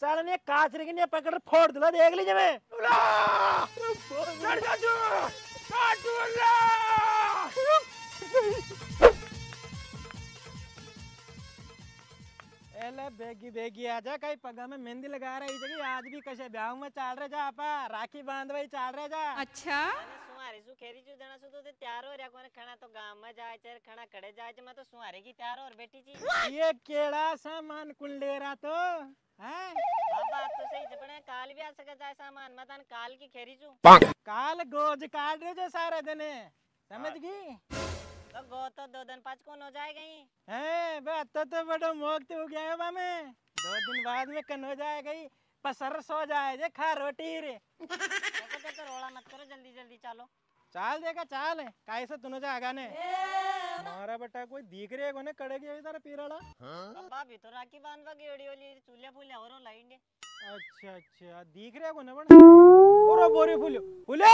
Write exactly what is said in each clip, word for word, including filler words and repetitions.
साले ने काचरे की ने पकड़ फोड़ दिला, देख लीजिए मैं। एले बेगी बेगी आजा, कहीं पगा में मेहंदी लगा रही जगह आज भी कशे ब्याह में चाल रहे जा, आपा राखी बांध भाई चाल रहे जा। अच्छा सुहारे सु खेरी जो देना सु तो ते तैयार हो रहा, कोने खाना तो गांव में जाए चल खाना खड़े जाए जे, मैं तो सुहारे की तैयार और बेटी जी ये केड़ा सामान कुल ले रहा तो हैं बाबा तो सही जपने काल भी आ सके जाए सामान मतन काल की खेरी जो काल गोज काट रहे जो सारे दिन समझ गई तो गो तो दो दिन पाँच कौन हो जाएगा ही हैं बे तो तो बड़ो मोक्त हो गया है मामे, दो दिन बाद में कन हो जाएगा ही पसर सो जाए जे खा रोटी रे देखो देखो रोला मत करो जल्दी जल्दी चलो चाल देखा चाल कैसे तुनो जागा ने हमारा बेटा कोई दिख रे कोने कड़े गयो इधर पीराड़ा बाबा भीतर राखी बांधवा गेड़ी ओली चूल्हा फूल और लाइन दे। अच्छा अच्छा दिख रे कोने बण ओरो बोरी फूल फूल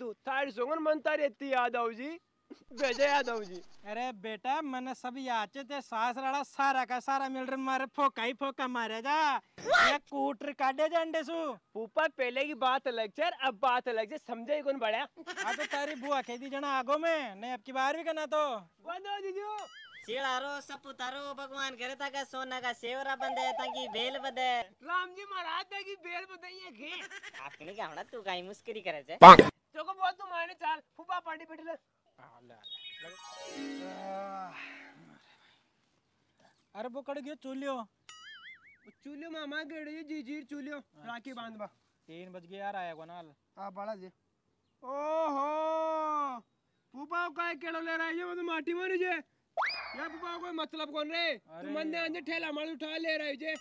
तू थारी सोगन मनता रहती यादव जी भेजे यादव जी। अरे बेटा मन सब याचे ते सास राड़ा सारा का सारा मिल रहा मारे फोका ही फोका मारे जा ये कूटर काटे जंडे सु ऊपा पहले की बात अलग छे अब बात अलग छे समझे कौन बड़ा आ तो तारी बुआ कह दी जना आगो में नहीं अब की बार भी करना तो बंदो जीजू चेड़ारो सब उतारो भगवान करे ताका सोना का सेवरा बंदे ताकि बेल बदे राम जी महाराज ताकि बेल बदे ये घे आपने क्या होना तू काई मुस्करी करे छे तो को बहुत माने चाल फुबा पार्टी बैठले अरे वो कड़ गयो चूलियो चूलियो मामा गेड़े जीजीर चूलियो राखी बांधवा तीन बज गया यार आया कोनाल आ बाला जी ओहो फुबा काय केड़ो ले रहा है ये तो माटी मारी जे यार पापा कोई मतलब कौन रे तू मंदे आंजे ठेला माल उठा ले रही जे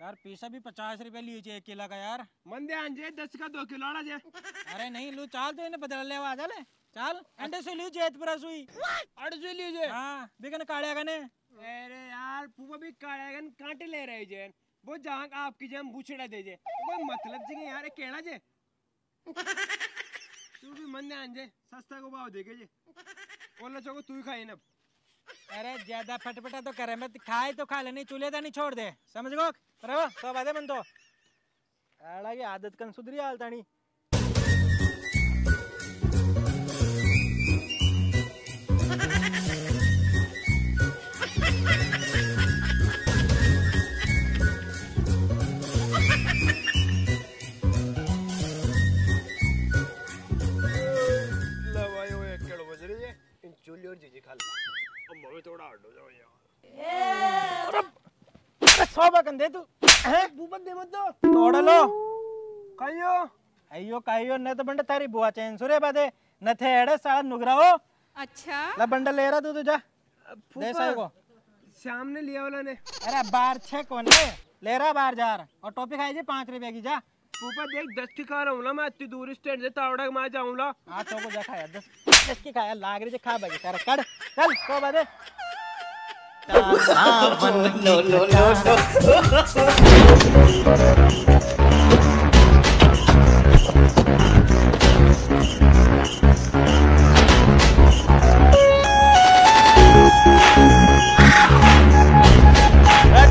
यार पैसा भी पचास रुपए लिए जे एक किलो का यार मंदे आंजे दस का दो किलो आड़ा जे अरे नहीं लू चाल तो इन्हें बदल ले आ जा ले चाल अंडे से ली जेतपुरा सुई अड़ से ली जे हां बिकन काड़े गने अरे यार पापा भी काड़े गन कांटे ले रही जे वो जहां आपकी जे हम बूछड़ा दे जे कोई मतलब जी यार केड़ा जे तू भी मंदे आंजे सस्ता को भाव देके जे बोल चको तू ही खाए ना अरे ज्यादा फटफटा तो करे मत खाए तो खा लेनी चूल्हे तो नहीं छोड़ दे समझ गो बराबर तो बादे मन तो अड़ा की आदत कन सुधरी हाल तानी लवायो एक केड़ो बज रही है इन चूल्हे और जीजी खा ले थोड़ा हट जाओ यार। अरे सौबा कंधे तू हैं बुबक दे मत दो तोड़ लो कायो आइयो कायो न तो बंडा तारी बुआ चैन सुरे बादे न थे एड़े सारा नुगराओ। अच्छा ला बंडा ले रहा तू तू जा दे साई को शाम ने लिया वाला ने अरे बार छे कौन है ले रहा बार जार और टॉपी खाई जे पाँच रुपए की जा ऊपर देख दस की खा रहा हूँ ना मैं इतनी दूर स्टैंड से तावड़ा में जाऊँ ला हाँ तो को जा खाया दस दस की खाया लाग रही है खा भाई तेरा कड़ चल तो बादे सावन लो लो लो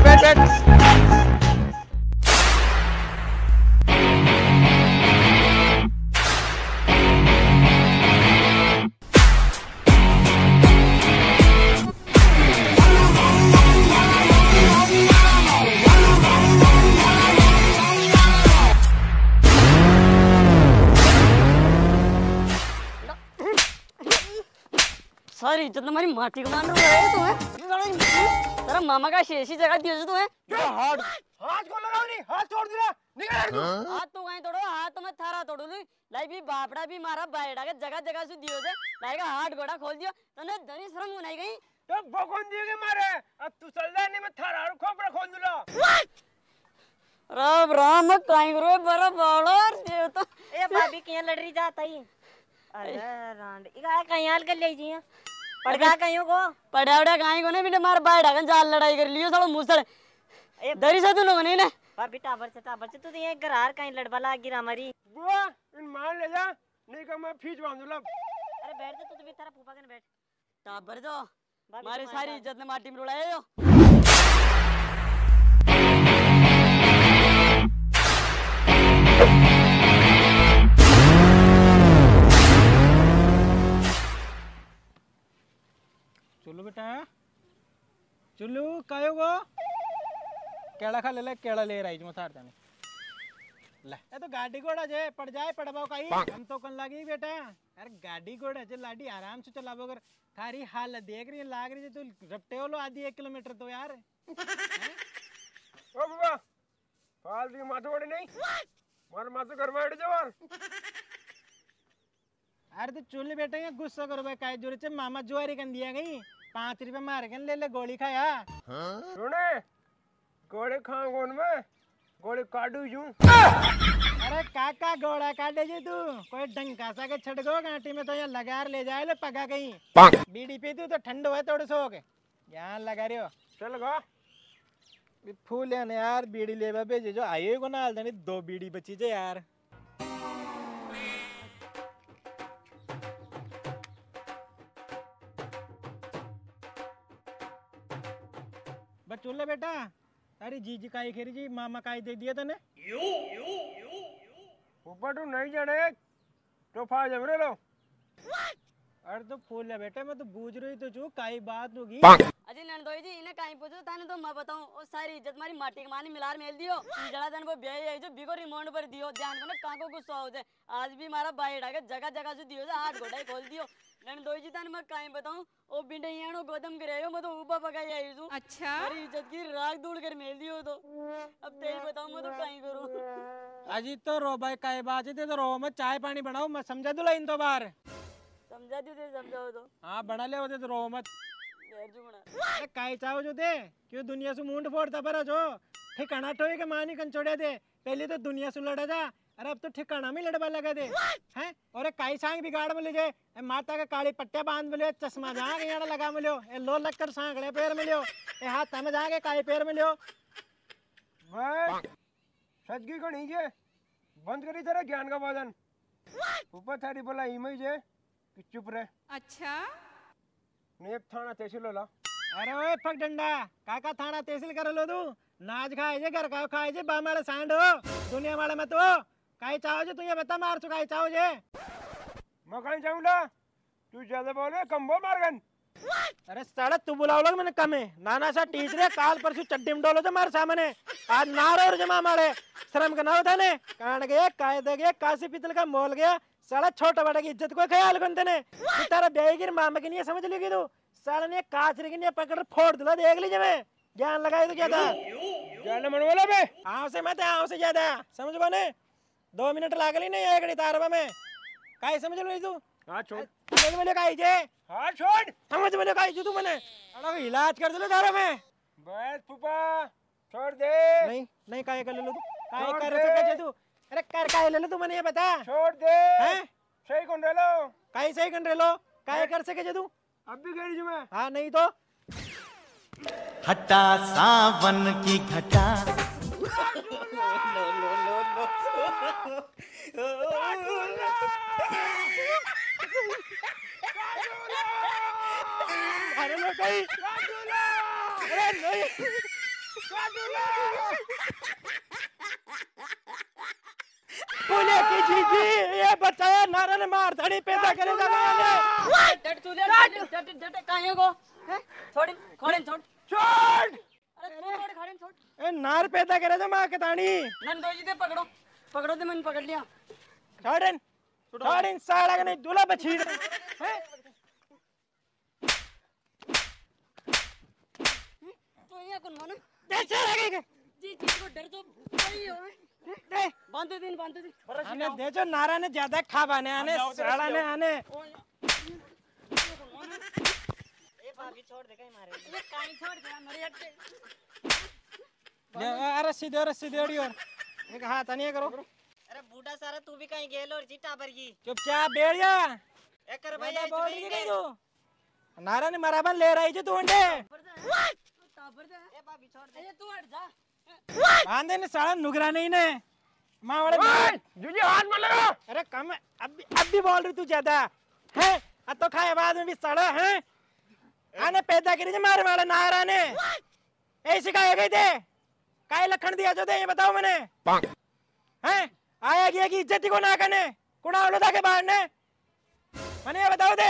बैठ बैठ बैठ तुम्हारी माटी को मान रहा है तुम्हें तेरा मामा का शेषी जगह दिया जो तुम्हें क्या हाथ हाथ को लगाओ नहीं हाथ छोड़ दिला निकल यार तू हाथ तो कहीं तोड़ो हाथ तो मैं थारा तोड़ू लूं लाई भी बापड़ा भी मारा बायड़ा के जगह जगह से दियो जे लाई का हाथ गोड़ा खोल दियो तने धनी शर्म बनाई गई तो बकवास दिए के मारे अब तू चल राम कांगरो बरा बालोर ये तो ए भाभी के लड़ रही जाता ही अरे रांड इगा कायल के ले जिया पड़गा कायो को पड़ावड़ा काई को ने बिना मार बाड़ा गन जाल लड़ाई कर लियो सालो मुसल ए दरी से तू लोग नहीं ना भाभी टावर से टावर से तू तो ये घरार काई लड़वा लागी हमारी बुआ इन मार ले जा नहीं का मैं फीस बांधूला अरे बैठ जा तू तो भी तेरा फूफा कन बैठ टावर जो मारे सारी इज्जत ने माटी में रुलाए हो चुल्लू बेटा चुल्लू कायो गो केड़ा खा ले ले केड़ा ले राइज मथार जाने ले ए तो गाड़ी घोड़ा जे पड़ जाए पड़बाओ काई हम तो कन लागी बेटा अरे गाड़ी घोड़ा जे लाडी आराम से चलाबो अगर थारी हालत देख रही है लाग रही है तू रपटे हो लो आधी एक किलोमीटर तो यार ओ बुआ फाल दी माथो ओड़ी नहीं मार माथो घर में अड़ जवार अरे तो चुल्लू बेटा ये गुस्सा करो भाई काई जोरे से मामा जुआरी कन दिया गई पाँच रुपये मार के ले ले गोली खाया सुने गोली खाऊं कौन मैं गोली काटू जू अरे काका गोला काटे जी तू कोई डंका सा के छड़ गो घाटी में तो यहाँ लगार ले जाए ले पका कहीं बीड़ी पी तू तो ठंडो है थोड़े सो के यहाँ लगा रहे हो चल गो फूल है ना यार बीड़ी ले बे जो आइए को ना आलता दो बीड़ी बची जे यार चूल्हा बेटा अरे जीजी काई खेरी जी मामा काई दे दिया तने यू यू यू ऊपर तू नहीं जाने तो फा जबरे लो अरे तो फूल है बेटा मैं तो बूझ रही तो जो काई बात होगी अजी नंदोई जी इन्हें काई पूछो ताने तो मैं बताऊं और सारी इज्जत मारी माटी के माने मिलार मेल दियो जड़ा जान वो ब्याह है जो बिको रिमोट पर दियो ध्यान को ना काको गुस्सा हो जाए आज भी मारा बायड़ा के जगह जगह से दियो जा हाथ घोड़ाई खोल दियो नंदोई जी ताने मैं काई बताऊं ओ बिंडयानो गोदम गिरायो मैं तो ऊपर पकाई आई हूं अच्छा अरे इज्जत की राख दूड़ कर मेल दियो तो अब तेई बताऊं मैं तो काई करूं अजी तो रो भाई काई बात है तो रो मैं चाय पानी बनाऊं मैं समझा दूला इन तो बार समझा दियो दे समझाओ तो हां बना ले होते तो रो मत अरे काई चाहो जो दे क्यों दुनिया से मुंड फोड़ता पर जो ठिकाना ठोए के मानी कन छोड़े दे पहले तो दुनिया से लड़ा जा अरे अब तो ठिकाना में लड़वा लगा दे हैं और काई सांग बिगाड़ में ले जाए माता का काली पट्टे बांध में लियो चश्मा जहाँ के यहाँ लगा में लियो लो लग कर सांगड़े पैर में लियो ए हाथ तम जहाँ के काई पैर में लियो बस सजगी को नहीं जे बंद करी तेरा ज्ञान का वजन ऊपर थारी बोला इमेज है कि चुप रहे अच्छा नेप थाना तहसील ला अरे ओए फक डंडा काका थाना तहसील कर लो तू नाच खाए जे घर का खाए जे बामाड़ा सांड हो दुनिया वाले मत हो काई चाहो जे तू ये बता मार चुका है चाहो जे मैं कहीं जाऊंगा तू ज्यादा बोले कम बो मारगन अरे साला तू बुलाओ मैंने कम है नाना सा टीचर है काल परसों चड्डी में डोलो तो मारे सामने आज नारे और जमा मारे शर्म करना होता ने कांड गया कायदे गया काशी पीतल का मोल गया साला छोटा बड़ा की इज्जत को ख्याल करते ने तारा बेगिर मामा की नहीं समझ लेगी तू साला ने काचरे की नहीं पकड़ फोड़ दूला देख लीजिए मैं ज्ञान लगाए तो ज्यादा ज्ञान मन बोला बे आँव से मत आँव से ज्यादा समझ बने दो मिनट लाग ली नहीं एक तारबा में काई समझ लो तू हां छोड़ समझ में काई जे हां छोड़ समझ में काई जे तू मने अरे इलाज कर दे तारा में बस फूफा छोड़ दे नहीं नहीं काई कर ले तू काई कर सके तू अरे कर काई ले तू मने ये बता छोड़ दे हैं सही कौन रे लो काई सही कौन रे लो काई कर सके जे तू अब भी गई जो मैं हां नहीं तो हटा सावन की घटा अरे मैं कहीं अरे नहीं पुलिस की जीजी ये बचाया नारायण मार धड़ी पैदा करेगा डट तू ले डट डट डट काहे को छोड़ छोड़ छोड़ छोड़ अरे छोड़ खड़े छोड़ ए नार पैदा करे तो मां के ताणी नंदोजी दे पकड़ो पकड़ो दे मैंने पकड़ लिया छोड़न छोड़न साला ने दूल्हा बछीड़ हैं तो ये कौन माने जैसे लगेगा जी जी को डर तो कोई हो दे बांध दिन बांध दिन आने दे जो नारा ने ज्यादा खा बाने आने साला ने आने ए भाभी छोड़ दे कहीं मारे ये काई छोड़ दे मर जाते अरे सीधे और सीधे और एक हाथ नहीं करो। अरे बूढ़ा सारा तू भी कहीं गेलो और जीटा बरगी चुपचाप बैठ जा। एकर भैया बोल रही है तू नारा ने मराबन ले रही है तू अंडे ताबर जा। ए भाभी छोड़ दे तू हट जा। बांधे ने साला नुगरा नहीं ने मां वाले जुजी हाथ मत लगाओ। अरे कम अब अब भी बोल रही तू ज्यादा है आ तो खाए बाद में भी सड़ा है आने पैदा करी मारे वाला नारा ने ऐसे काहे गई थे काहे लखन दिया जो दे ये बताओ मैंने हैं आया गया की इज्जत को ना करने कुड़ा उलोदा के बाहर ने मैंने ये बताओ दे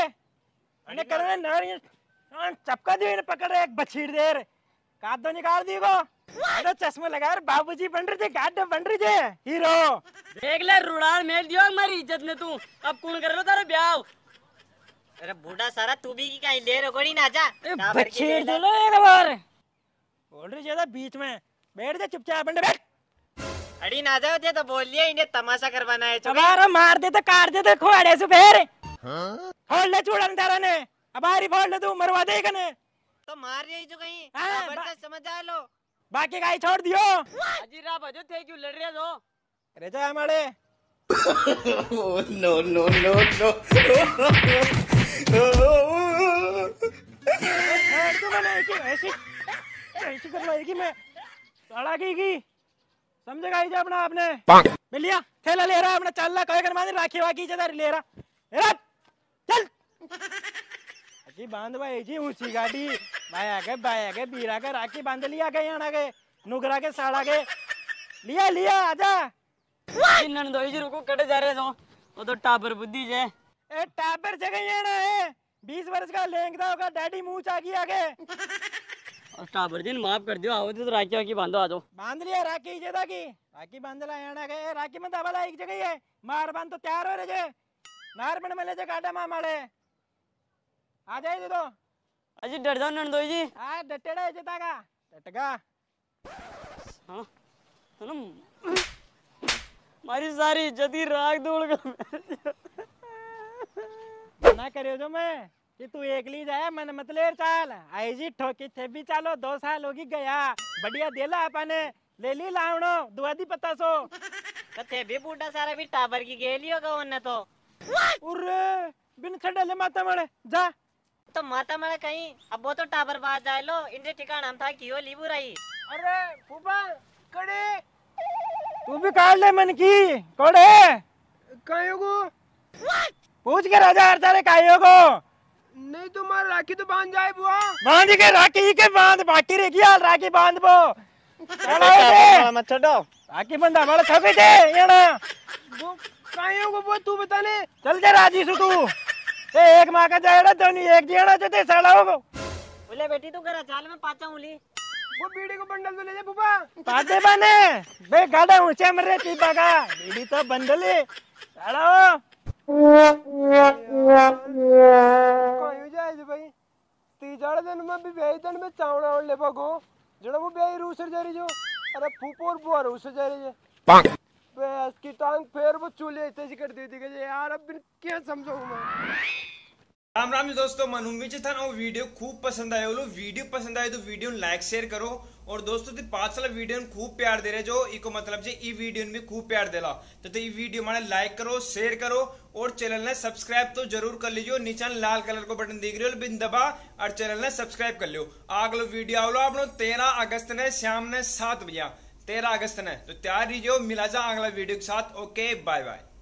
मैंने करने नारी चपका दी ने पकड़ एक बछीड़ देर कादो निकाल दी को अरे चश्मा लगा यार बाबूजी बन रहे थे गार्ड बन रहे थे हीरो देख ले रुड़ान मेल दियो मेरी इज्जत ने तू अब कौन कर लो तेरा ब्याह। अरे बूढ़ा सारा तू भी की कहीं ले रो गोड़ी ना जा बच्चे दे लो एक बार बोल रही ज्यादा बीच में बैठ जा चुपचाप बंडे बैठ अड़ी ना जाओ दे तो बोल लिया इन्हें तमाशा करवाना है चलो मार दे तो काट दे तो खोड़े से फेर हां खोल ले चूड़न तेरा ने अबारी फोड़ ले तू मरवा दे कने तो मार रही जो कहीं बर्दाश्त समझ जा लो बाकी गाय छोड़ दियो अजीरा बजो थे क्यों लड़ रहे हो अरे जा हमारे नो नो नो नो यार तो मैंने ऐसी ऐसी ऐसी कर लाई कि मैं सड़ा गई की समझ गई जा अपना आपने मिल लिया थैला ले रहा अपना चल ला कोई करवा नहीं राखी बाकी इधर ले रहा चल जी बांध भाई जी ऊंची गाड़ी भाया के भाया के बीरा के राखी बांध लिया के यहाँ के नुगरा के साड़ा के लिया लिया आजा नंदोई जी रुको कटे जा रहे हो वो तो टाबर बुद्धि जे ए टाबर जगह ये ना है बीस वर्ष का लेंगदा होगा डैडी मुंह चा गया के और टाबर जी माफ कर दियो आओ तो राखी वाकी बांधो आ जाओ बांध लिया राखी जे ताकि राखी बांध ला यहाँ के राखी में दाबला एक जगह है मार बांध तो तैयार हो रहे जे नार बन में ले जे काटा मां मारे आ जाए तो अजी डर जाओ नंदोई जी आ डटेड़ा है जता का डटगा हां तो ना मारी सारी इज्जत ही राख दूंगा ना करियो जो मैं कि तू एकली जाए मन मतलेर चाल आई जी ठोकी थे भी चालो दो साल होगी गया बढ़िया देला आपने ले ली लावणो दुआदी पता सो कथे भी बूढ़ा सारा भी टाबर की गेलियो का वरना तो उरे बिन छड़े ले माता मड़े जा तो माता मारा कहीं अब वो तो टावर बाहर जाए लो इनके ठिकाना हम था कियो लीबू रही। अरे फूफा कड़े तू भी काट ले मन की कड़े कायो को पूछ के राजा हर सारे कायो को नहीं तो मार राखी तो बांध जाए बुआ बांध के राखी के बांध बाकी रे किया राखी बांध बो चलो दे मत छोड़ो राखी बंद हमारा छपे दे ये ना वो कायो को वो तू बताने चल जा राजी सु तू ते एक माँ का जाएड़ा दोनी एक जेड़ा जो ते साला होगो बोले बेटी तू करा चाल में पाचा उली वो बीड़ी को बंडल तो ले जा बुबा पादे बने बे गाड़ा ऊंचे मरे ती बागा बीड़ी तो बंडले साला हो कोई जाए जो भाई ती जाड़ दिन में भी बेही दिन में चावड़ा और ले भागो जड़ा वो बेही रूसर जा रही जो अरे फूपोर बुआ रूसर जा रही है पांग बस की टांग फेर वो चूल्हे ऐसे कर दी थी यार अब क्या समझो मैं। राम राम जी दोस्तों मन उम्मीद था ना वो वीडियो खूब पसंद आया बोलो वीडियो पसंद आए तो वीडियो लाइक शेयर करो और दोस्तों तो पांच साल वीडियो में खूब प्यार दे रहे जो इको मतलब ई वीडियो में खूब प्यार देला तो, तो ये वीडियो हमारे लाइक करो शेयर करो और चैनल ने सब्सक्राइब तो जरूर कर लीजिए नीचे लाल कलर को बटन दिख रहे हो बिन दबा और चैनल ने सब्सक्राइब कर लियो आगलो वीडियो आओ आप लोग तेरह अगस्त ने शाम ने सात बजे तेरह अगस्त ने तो तैयार रहिए मिला जा अगला वीडियो के साथ। Okay bye bye.